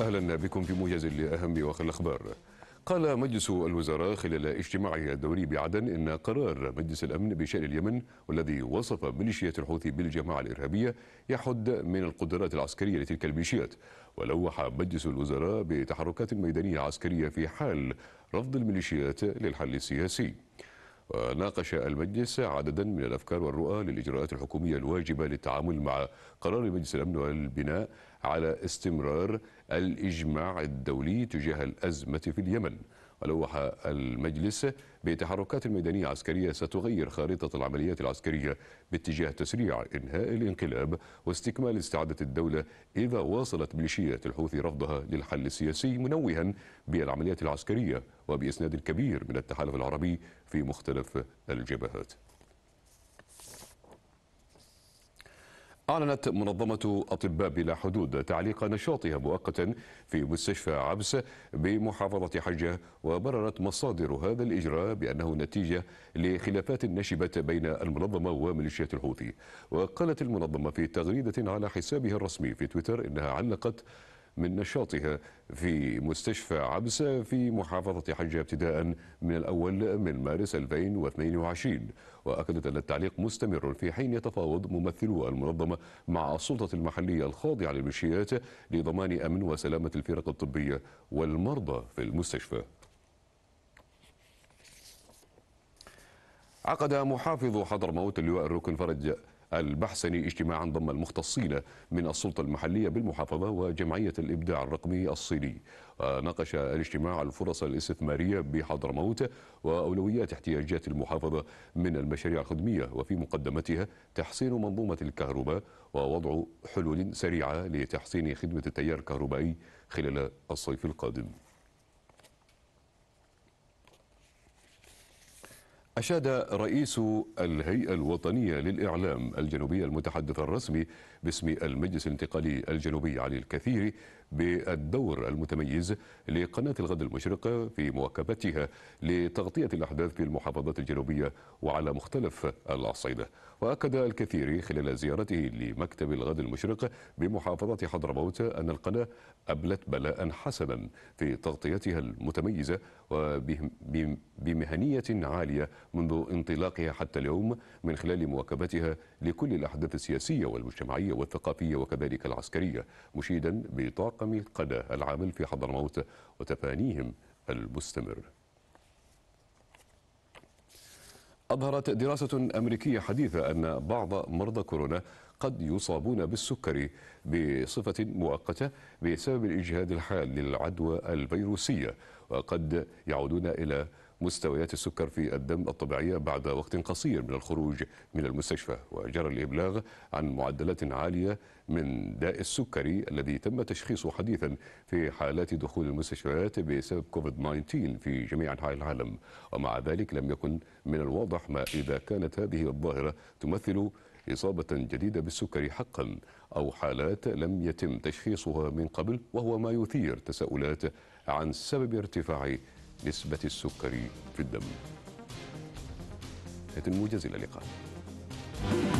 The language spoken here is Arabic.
أهلا بكم في موجز لأهم وأخر الأخبار. قال مجلس الوزراء خلال اجتماعه الدوري بعدن إن قرار مجلس الأمن بشأن اليمن والذي وصف ميليشيات الحوثي بالجماعة الإرهابية يحد من القدرات العسكرية لتلك الميليشيات، ولوح مجلس الوزراء بتحركات ميدانية عسكرية في حال رفض الميليشيات للحل السياسي. وناقش المجلس عددا من الأفكار والرؤى للإجراءات الحكومية الواجبة للتعامل مع قرار مجلس الأمن والبناء على استمرار الإجماع الدولي تجاه الأزمة في اليمن. ولوح المجلس بتحركات ميدانية عسكرية ستغير خارطة العمليات العسكرية باتجاه تسريع إنهاء الانقلاب واستكمال استعادة الدولة إذا واصلت ميليشيات الحوثي رفضها للحل السياسي، منوها بالعمليات العسكرية وبإسناد كبير من التحالف العربي في مختلف الجبهات. أعلنت منظمة أطباء بلا حدود تعليق نشاطها مؤقتا في مستشفى عبس بمحافظة حجة، وبررت مصادر هذا الإجراء بأنه نتيجة لخلافات نشبت بين المنظمة وميليشيات الحوثي. وقالت المنظمة في تغريدة على حسابها الرسمي في تويتر إنها علقت من نشاطها في مستشفى عبس في محافظة حجة ابتداء من الأول من مارس 2022، وأكدت أن التعليق مستمر في حين يتفاوض ممثلو المنظمة مع السلطة المحلية الخاضعة للميليشيات لضمان أمن وسلامة الفرق الطبية والمرضى في المستشفى. عقد محافظ حضرموت اللواء الركن فرج البحثني اجتماعا ضم المختصين من السلطة المحلية بالمحافظة وجمعية الإبداع الرقمي الصيني. ناقش الاجتماع الفرص الاستثمارية بحضرموت وأولويات احتياجات المحافظة من المشاريع الخدمية، وفي مقدمتها تحسين منظومة الكهرباء ووضع حلول سريعة لتحسين خدمة التيار الكهربائي خلال الصيف القادم. أشاد رئيس الهيئة الوطنية للإعلام الجنوبية المتحدث الرسمي باسم المجلس الانتقالي الجنوبي علي الكثيري بالدور المتميز لقناة الغد المشرق في مواكبتها لتغطية الأحداث في المحافظات الجنوبية وعلى مختلف الأصعدة. وأكد الكثيري خلال زيارته لمكتب الغد المشرق بمحافظة حضرموت أن القناة أبلت بلاء حسنا في تغطيتها المتميزة وبمهنية عالية منذ انطلاقها حتى اليوم، من خلال مواكبتها لكل الأحداث السياسية والمجتمعية والثقافية وكذلك العسكرية، مشيدا بطاقم القناة العامل في حضرموت وتفانيهم المستمر. أظهرت دراسة أمريكية حديثة أن بعض مرضى كورونا قد يصابون بالسكري بصفة مؤقتة بسبب الإجهاد الحاد للعدوى الفيروسية، وقد يعودون إلى مستويات السكر في الدم الطبيعية بعد وقت قصير من الخروج من المستشفى. وجرى الإبلاغ عن معدلات عالية من داء السكري الذي تم تشخيصه حديثا في حالات دخول المستشفيات بسبب كوفيد-19 في جميع أنحاء العالم، ومع ذلك لم يكن من الواضح ما إذا كانت هذه الظاهرة تمثل إصابة جديدة بالسكري حقا أو حالات لم يتم تشخيصها من قبل، وهو ما يثير تساؤلات عن سبب ارتفاع نسبة السكري في الدم. موجز، إلى اللقاء.